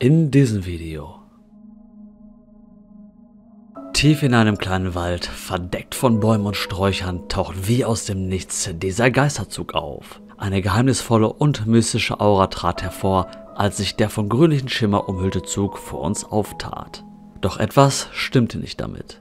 In diesem Video. Tief in einem kleinen Wald, verdeckt von Bäumen und Sträuchern, taucht wie aus dem Nichts dieser Geisterzug auf. Eine geheimnisvolle und mystische Aura trat hervor, als sich der von grünlichen Schimmer umhüllte Zug vor uns auftat. Doch etwas stimmte nicht damit.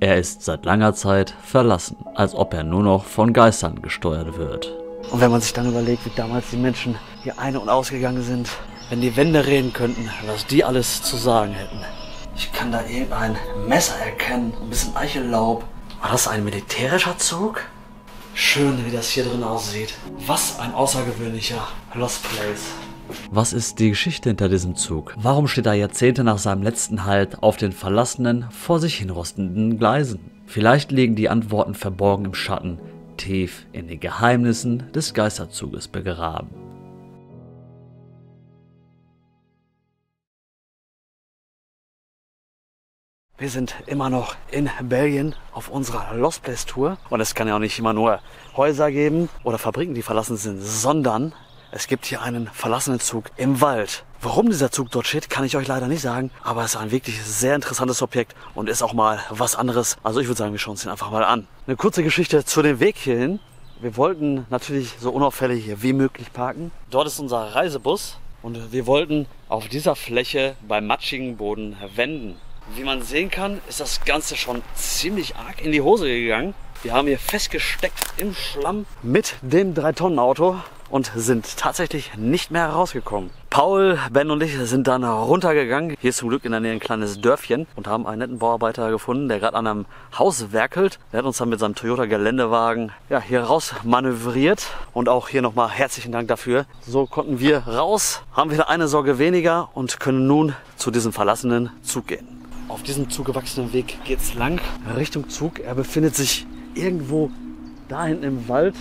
Er ist seit langer Zeit verlassen, als ob er nur noch von Geistern gesteuert wird. Und wenn man sich dann überlegt, wie damals die Menschen hier ein- und ausgegangen sind, wenn die Wände reden könnten, was die alles zu sagen hätten. Ich kann da eben ein Messer erkennen, ein bisschen Eichenlaub. War das ein militärischer Zug? Schön, wie das hier drin aussieht. Was ein außergewöhnlicher Lost Place. Was ist die Geschichte hinter diesem Zug? Warum steht er Jahrzehnte nach seinem letzten Halt auf den verlassenen, vor sich hinrostenden Gleisen? Vielleicht liegen die Antworten verborgen im Schatten, tief in den Geheimnissen des Geisterzuges begraben. Wir sind immer noch in Belgien auf unserer Lost Place Tour und es kann ja auch nicht immer nur Häuser geben oder Fabriken, die verlassen sind, sondern es gibt hier einen verlassenen Zug im Wald. Warum dieser Zug dort steht, kann ich euch leider nicht sagen, aber es ist ein wirklich sehr interessantes Objekt und ist auch mal was anderes. Also ich würde sagen, wir schauen uns den einfach mal an. Eine kurze Geschichte zu dem Weg hierhin. Wir wollten natürlich so unauffällig hier wie möglich parken. Dort ist unser Reisebus und wir wollten auf dieser Fläche beim matschigen Boden wenden. Wie man sehen kann, ist das Ganze schon ziemlich arg in die Hose gegangen. Wir haben hier festgesteckt im Schlamm mit dem 3-Tonnen-Auto und sind tatsächlich nicht mehr rausgekommen. Paul, Ben und ich sind dann runtergegangen. Hier ist zum Glück in der Nähe ein kleines Dörfchen und haben einen netten Bauarbeiter gefunden, der gerade an einem Haus werkelt. Der hat uns dann mit seinem Toyota-Geländewagen ja, hier raus manövriert. Und auch hier nochmal herzlichen Dank dafür. So konnten wir raus, haben wieder eine Sorge weniger und können nun zu diesem verlassenen Zug gehen. Auf diesem zugewachsenen Weg geht es lang Richtung Zug. Er befindet sich irgendwo da hinten im Wald.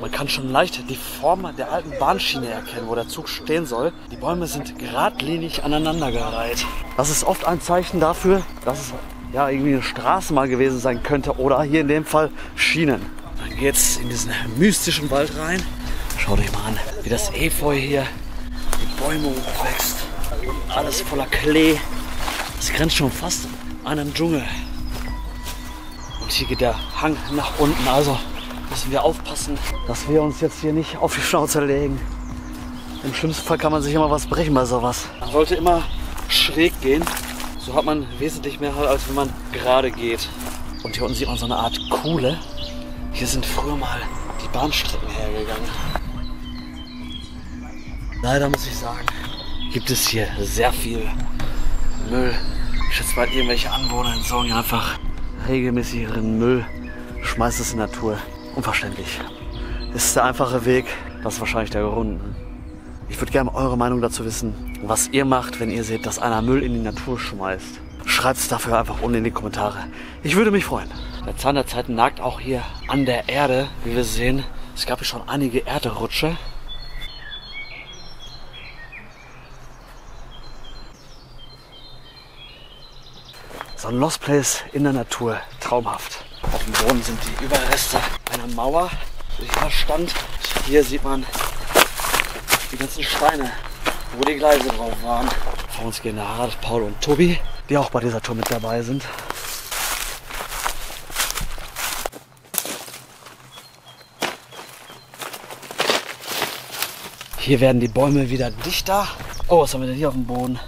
Man kann schon leicht die Form der alten Bahnschiene erkennen, wo der Zug stehen soll. Die Bäume sind geradlinig aneinandergereiht. Das ist oft ein Zeichen dafür, dass es ja irgendwie eine Straße mal gewesen sein könnte oder hier in dem Fall Schienen. Dann geht es in diesen mystischen Wald rein. Schaut euch mal an, wie das Efeu hier die Bäume hochwächst. Alles voller Klee. Es grenzt schon fast an einen Dschungel. Und hier geht der Hang nach unten. Also müssen wir aufpassen, dass wir uns jetzt hier nicht auf die Schnauze legen. Im schlimmsten Fall kann man sich immer was brechen bei sowas. Man sollte immer schräg gehen. So hat man wesentlich mehr Halt, als wenn man gerade geht. Und hier unten sieht man so eine Art Kuhle. Hier sind früher mal die Bahnstrecken hergegangen. Leider muss ich sagen, gibt es hier sehr viel Müll. Ich schätze mal, irgendwelche Anwohner entsorgen hier einfach regelmäßig ihren Müll, schmeißt es in die Natur. Unverständlich. Ist der einfache Weg, das ist wahrscheinlich der Grund. Ich würde gerne eure Meinung dazu wissen, was ihr macht, wenn ihr seht, dass einer Müll in die Natur schmeißt. Schreibt es dafür einfach unten in die Kommentare. Ich würde mich freuen. Der Zahn der Zeit nagt auch hier an der Erde, wie wir sehen. Es gab hier schon einige Erdrutsche. So ein Lost Place in der Natur, traumhaft. Auf dem Boden sind die Überreste einer Mauer, die hier stand. Hier sieht man die ganzen Steine, wo die Gleise drauf waren. Vor uns gehen Harald, Paul und Tobi, die auch bei dieser Tour mit dabei sind. Hier werden die Bäume wieder dichter. Oh, was haben wir denn hier auf dem Boden?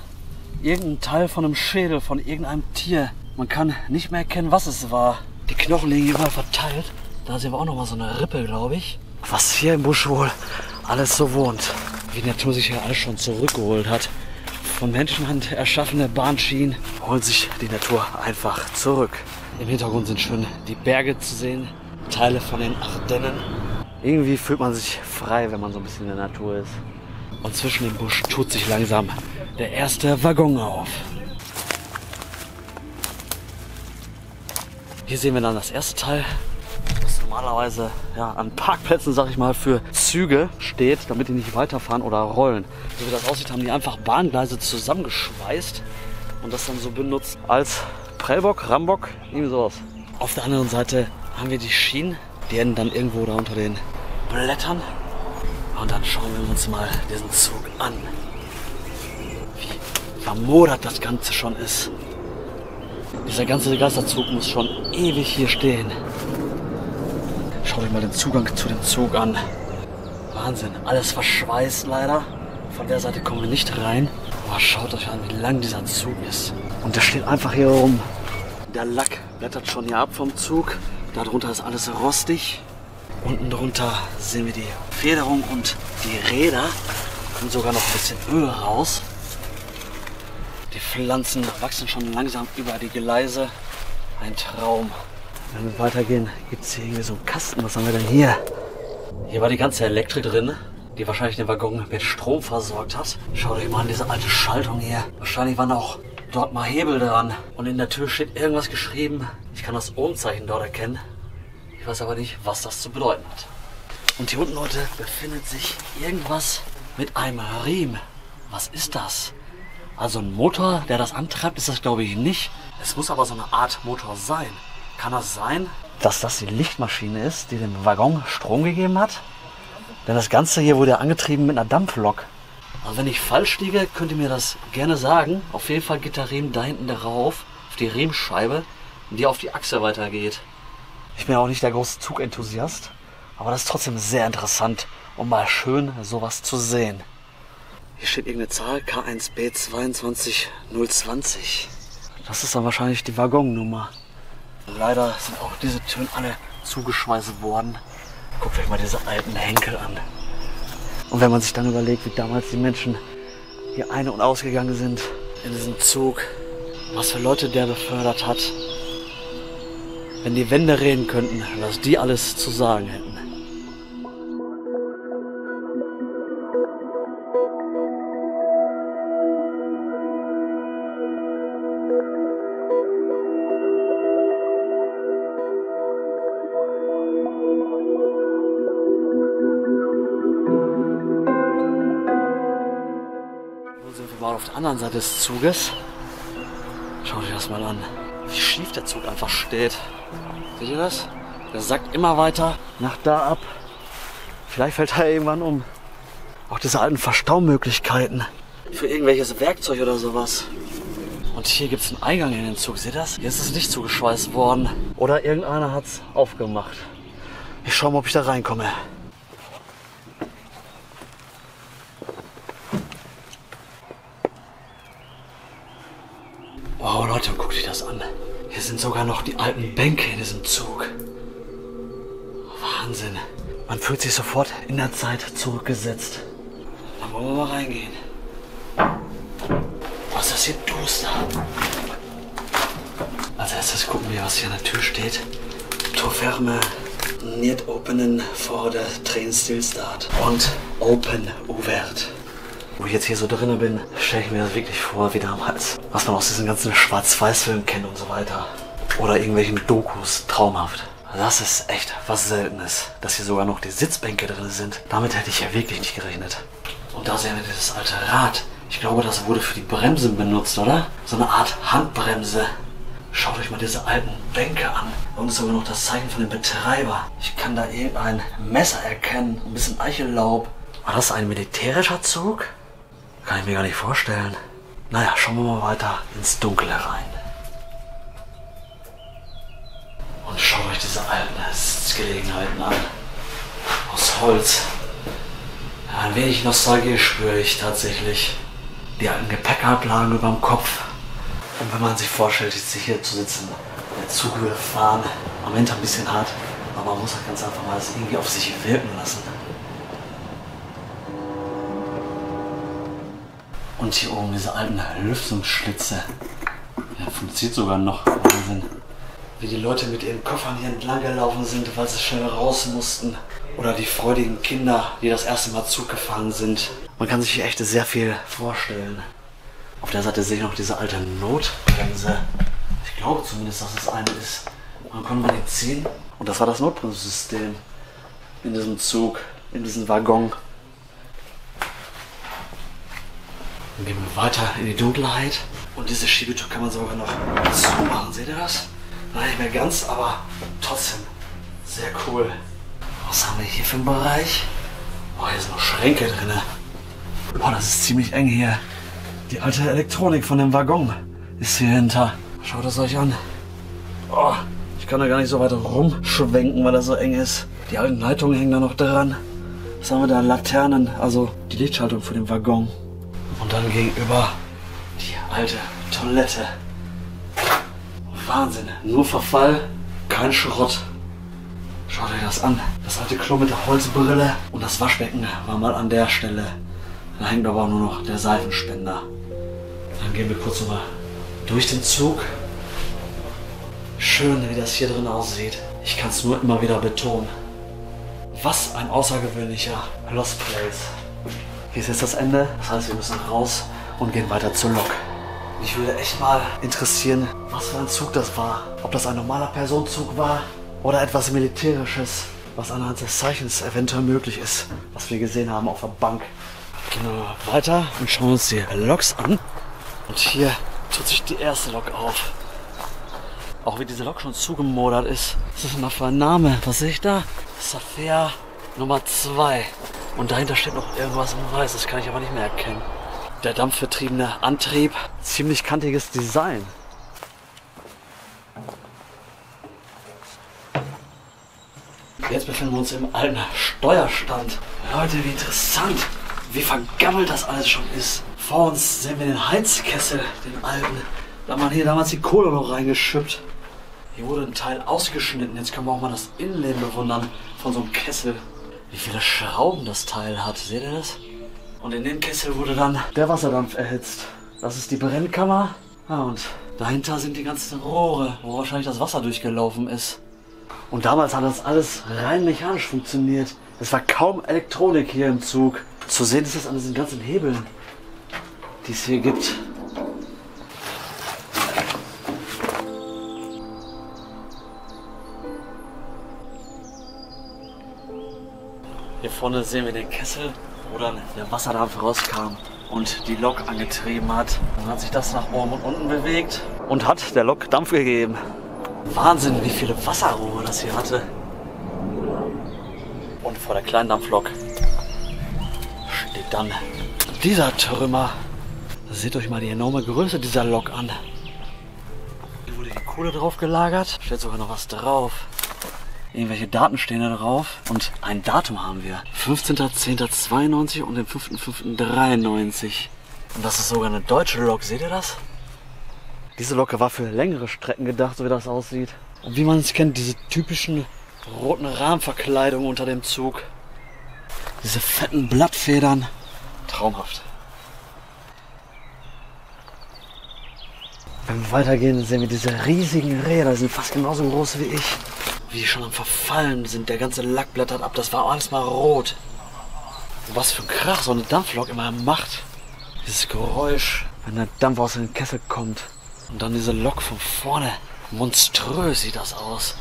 Irgendein Teil von einem Schädel, von irgendeinem Tier. Man kann nicht mehr erkennen, was es war. Die Knochen liegen überall verteilt. Da sehen wir auch noch mal so eine Rippe, glaube ich. Was hier im Busch wohl alles so wohnt. Wie die Natur sich hier alles schon zurückgeholt hat. Von Menschenhand erschaffene Bahnschienen holen sich die Natur einfach zurück. Im Hintergrund sind schon die Berge zu sehen. Teile von den Ardennen. Irgendwie fühlt man sich frei, wenn man so ein bisschen in der Natur ist. Und zwischen dem Busch tut sich langsam der erste Waggon auf. Hier sehen wir dann das erste Teil, was normalerweise ja, an Parkplätzen, sag ich mal, für Züge steht, damit die nicht weiterfahren oder rollen. So wie das aussieht, haben die einfach Bahngleise zusammengeschweißt und das dann so benutzt als Prellbock, Rambock, irgendwie sowas. Auf der anderen Seite haben wir die Schienen, die enden dann irgendwo da unter den Blättern. Und dann schauen wir uns mal diesen Zug an. Wie vermodert das Ganze schon ist. Dieser ganze Geisterzug muss schon ewig hier stehen. Schaut euch mal den Zugang zu dem Zug an. Wahnsinn, alles verschweißt leider. Von der Seite kommen wir nicht rein. Aber schaut euch an, wie lang dieser Zug ist. Und der steht einfach hier rum. Der Lack blättert schon hier ab vom Zug. Darunter ist alles rostig. Unten drunter sehen wir die Federung und die Räder. Kommt sogar noch ein bisschen Öl raus. Die Pflanzen wachsen schon langsam über die Gleise. Ein Traum. Wenn wir weitergehen, gibt es hier irgendwie so einen Kasten. Was haben wir denn hier? Hier war die ganze Elektrik drin, die wahrscheinlich den Waggon mit Strom versorgt hat. Schaut euch mal an diese alte Schaltung hier. Wahrscheinlich waren auch dort mal Hebel dran. Und in der Tür steht irgendwas geschrieben. Ich kann das Ohmzeichen dort erkennen. Ich weiß aber nicht, was das zu bedeuten hat. Und hier unten, Leute, befindet sich irgendwas mit einem Riemen. Was ist das? Also ein Motor, der das antreibt, ist das glaube ich nicht. Es muss aber so eine Art Motor sein. Kann das sein, dass das die Lichtmaschine ist, die dem Waggon Strom gegeben hat? Denn das Ganze hier wurde ja angetrieben mit einer Dampflok. Also wenn ich falsch liege, könnt ihr mir das gerne sagen. Auf jeden Fall geht der Riemen da hinten darauf, auf die Riemenscheibe, die auf die Achse weitergeht. Ich bin ja auch nicht der große Zugenthusiast, aber das ist trotzdem sehr interessant, um mal schön sowas zu sehen. Hier steht irgendeine Zahl, K1B22020. Das ist dann wahrscheinlich die Waggonnummer. Leider sind auch diese Türen alle zugeschweißt worden. Guckt euch mal diese alten Henkel an. Und wenn man sich dann überlegt, wie damals die Menschen hier ein- und ausgegangen sind in diesem Zug, was für Leute der befördert hat, wenn die Wände reden könnten, was die alles zu sagen hätten. Auf der anderen Seite des Zuges. Schaut euch das mal an, wie schief der Zug einfach steht. Seht ihr das? Der sackt immer weiter nach da ab. Vielleicht fällt er irgendwann um. Auch diese alten Verstaumöglichkeiten für irgendwelches Werkzeug oder sowas. Und hier gibt es einen Eingang in den Zug. Seht ihr das? Hier ist es nicht zugeschweißt worden. Oder irgendeiner hat es aufgemacht. Ich schaue mal, ob ich da reinkomme. Wow, Leute, guck dir das an. Hier sind sogar noch die alten Bänke in diesem Zug. Wahnsinn. Man fühlt sich sofort in der Zeit zurückgesetzt. Dann wollen wir mal reingehen. Was ist das hier? Duster. Als erstes gucken wir, was hier an der Tür steht. Tür ferme. Niet openen for the train still start. Und open overt. Wo ich jetzt hier so drinnen bin, stelle ich mir das wirklich vor wie damals. Was man aus diesen ganzen Schwarz-Weiß-Filmen kennt und so weiter. Oder irgendwelchen Dokus. Traumhaft. Das ist echt was Seltenes, dass hier sogar noch die Sitzbänke drin sind. Damit hätte ich ja wirklich nicht gerechnet. Und da sehen wir dieses alte Rad. Ich glaube, das wurde für die Bremsen benutzt, oder? So eine Art Handbremse. Schaut euch mal diese alten Bänke an. Und sogar noch das Zeichen von dem Betreiber. Ich kann da irgendein Messer erkennen. Ein bisschen Eichenlaub. War das ein militärischer Zug? Kann ich mir gar nicht vorstellen. Naja, schauen wir mal weiter ins Dunkle rein. Und schaut euch diese alten Sitzgelegenheiten an. Aus Holz. Ja, ein wenig Nostalgie spüre ich tatsächlich. Die alten Gepäckablagen über dem Kopf. Und wenn man sich vorstellt, hier zu sitzen, der Zug würde fahren. Am Moment ein bisschen hart, aber man muss das ganz einfach mal irgendwie auf sich wirken lassen. Und hier oben diese alten Lüftungsschlitze. Der funktioniert sogar noch. Wahnsinn. Wie die Leute mit ihren Koffern hier entlang gelaufen sind, weil sie schnell raus mussten. Oder die freudigen Kinder, die das erste Mal Zug gefahren sind. Man kann sich hier echt sehr viel vorstellen. Auf der Seite sehe ich noch diese alte Notbremse. Ich glaube zumindest, dass es eine ist. Man konnte die ziehen. Und das war das Notbremssystem in diesem Zug, in diesem Waggon. Dann gehen wir weiter in die Dunkelheit. Und diese Schiebetür kann man sogar noch zumachen. Seht ihr das? Nein, nicht mehr ganz, aber trotzdem sehr cool. Was haben wir hier für einen Bereich? Boah, hier sind noch Schränke drin. Boah, das ist ziemlich eng hier. Die alte Elektronik von dem Waggon ist hier hinter. Schaut es euch an. Oh, ich kann da gar nicht so weit rumschwenken, weil das so eng ist. Die alten Leitungen hängen da noch dran. Was haben wir da? Laternen, also die Lichtschaltung für den Waggon. Und dann gegenüber die alte Toilette. Wahnsinn, nur Verfall, kein Schrott. Schaut euch das an. Das alte Klo mit der Holzbrille und das Waschbecken war mal an der Stelle. Da hängt aber auch nur noch der Seifenspender. Dann gehen wir kurz nochmal durch den Zug. Schön, wie das hier drin aussieht. Ich kann es nur immer wieder betonen. Was ein außergewöhnlicher Lost Place. Hier ist jetzt das Ende. Das heißt, wir müssen raus und gehen weiter zur Lok. Mich würde echt mal interessieren, was für ein Zug das war. Ob das ein normaler Personenzug war oder etwas Militärisches, was anhand des Zeichens eventuell möglich ist, was wir gesehen haben auf der Bank. Gehen wir mal weiter und schauen uns die Loks an. Und hier tut sich die erste Lok auf. Auch wie diese Lok schon zugemodert ist. Was ist denn da für ein Name? Was sehe ich da? Safia Nummer 2. Und dahinter steht noch irgendwas in Weiß, das kann ich aber nicht mehr erkennen. Der dampfvertriebene Antrieb. Ziemlich kantiges Design. Jetzt befinden wir uns im alten Steuerstand. Leute, wie interessant, wie vergammelt das alles schon ist. Vor uns sehen wir den Heizkessel, den alten. Da hat man hier damals die Kohle noch reingeschüppt. Hier wurde ein Teil ausgeschnitten. Jetzt können wir auch mal das Innenleben bewundern von so einem Kessel. Wie viele Schrauben das Teil hat, seht ihr das? Und in dem Kessel wurde dann der Wasserdampf erhitzt. Das ist die Brennkammer. Ja, und dahinter sind die ganzen Rohre, wo wahrscheinlich das Wasser durchgelaufen ist. Und damals hat das alles rein mechanisch funktioniert. Es war kaum Elektronik hier im Zug. Zu sehen ist das an diesen ganzen Hebeln, die es hier gibt. Hier vorne sehen wir den Kessel, wo dann der Wasserdampf rauskam und die Lok angetrieben hat. Dann hat sich das nach oben und unten bewegt und hat der Lok Dampf gegeben. Wahnsinn, wie viele Wasserrohre das hier hatte. Und vor der kleinen Dampflok steht dann dieser Trümmer. Seht euch mal die enorme Größe dieser Lok an. Hier wurde die Kohle drauf gelagert. Steht sogar noch was drauf. Irgendwelche Daten stehen da drauf. Und ein Datum haben wir. 15.10.92 und den 5.5.93. Und das ist sogar eine deutsche Lok. Seht ihr das? Diese Lok war für längere Strecken gedacht, so wie das aussieht. Und wie man es kennt, diese typischen roten Rahmenverkleidungen unter dem Zug. Diese fetten Blattfedern. Traumhaft. Wenn wir weitergehen, sehen wir diese riesigen Räder. Die sind fast genauso groß wie ich. Wie die schon am Verfallen sind. Der ganze Lack blättert ab. Das war alles mal rot. Was für ein Krach so eine Dampflok immer macht. Dieses Geräusch, wenn der Dampf aus dem Kessel kommt. Und dann diese Lok von vorne. Monströs sieht das aus.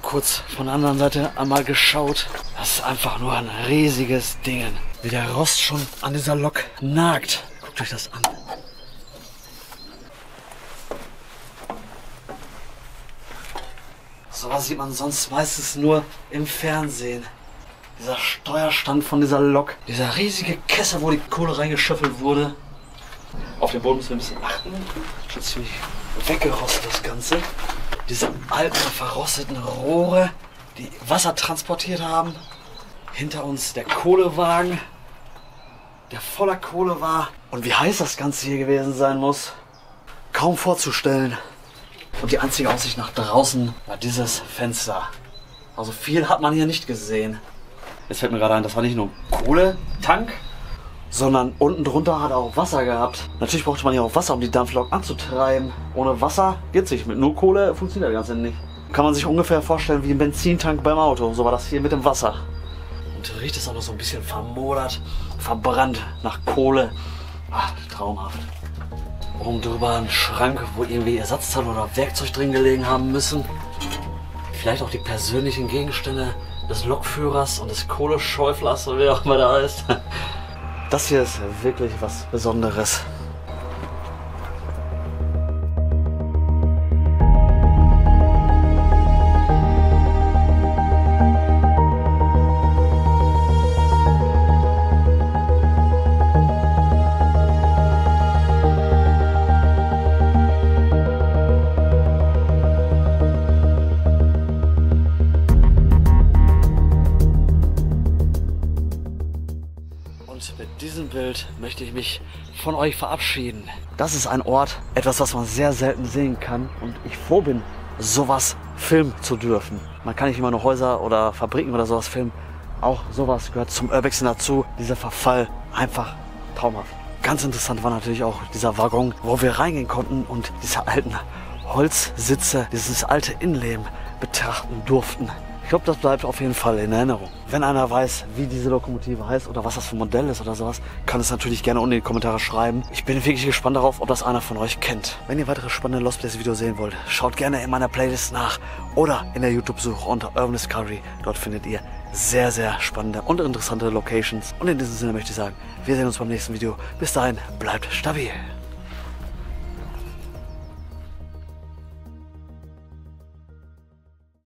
Kurz von der anderen Seite einmal geschaut. Das ist einfach nur ein riesiges Ding. Wie der Rost schon an dieser Lok nagt. Guckt euch das an. Sowas sieht man sonst meistens nur im Fernsehen. Dieser Steuerstand von dieser Lok. Dieser riesige Kessel, wo die Kohle reingeschöffelt wurde. Auf den Boden müssen wir ein bisschen achten. Schon ziemlich weggerostet das Ganze. Diese alten, verrosteten Rohre, die Wasser transportiert haben. Hinter uns der Kohlewagen, der voller Kohle war. Und wie heiß das Ganze hier gewesen sein muss, kaum vorzustellen. Und die einzige Aussicht nach draußen war dieses Fenster. Also viel hat man hier nicht gesehen. Jetzt fällt mir gerade ein, das war nicht nur ein Kohletank, sondern unten drunter hat er auch Wasser gehabt. Natürlich brauchte man hier auch Wasser, um die Dampflok anzutreiben. Ohne Wasser geht's nicht. Mit nur Kohle funktioniert das Ganze nicht. Kann man sich ungefähr vorstellen wie ein Benzintank beim Auto. So war das hier mit dem Wasser. Und riecht es auch noch so ein bisschen vermodert, verbrannt nach Kohle. Ach, traumhaft. Oben drüber ein Schrank, wo irgendwie Ersatzteile oder Werkzeug drin gelegen haben müssen. Vielleicht auch die persönlichen Gegenstände des Lokführers und des Kohleschäuflers, oder wer auch immer da ist. Das hier ist wirklich was Besonderes. Und mit diesem Bild möchte ich mich von euch verabschieden. Das ist ein Ort, etwas, was man sehr selten sehen kann. Und ich froh bin, sowas filmen zu dürfen. Man kann nicht immer nur Häuser oder Fabriken oder sowas filmen. Auch sowas gehört zum Urbexen dazu. Dieser Verfall, einfach traumhaft. Ganz interessant war natürlich auch dieser Waggon, wo wir reingehen konnten und diese alten Holzsitze, dieses alte Innenleben betrachten durften. Ich glaube, das bleibt auf jeden Fall in Erinnerung. Wenn einer weiß, wie diese Lokomotive heißt oder was das für ein Modell ist oder sowas, kann es natürlich gerne unten in die Kommentare schreiben. Ich bin wirklich gespannt darauf, ob das einer von euch kennt. Wenn ihr weitere spannende Lost Place Videos sehen wollt, schaut gerne in meiner Playlist nach oder in der YouTube-Suche unter Urban Discovery. Dort findet ihr sehr, sehr spannende und interessante Locations. Und in diesem Sinne möchte ich sagen, wir sehen uns beim nächsten Video. Bis dahin, bleibt stabil.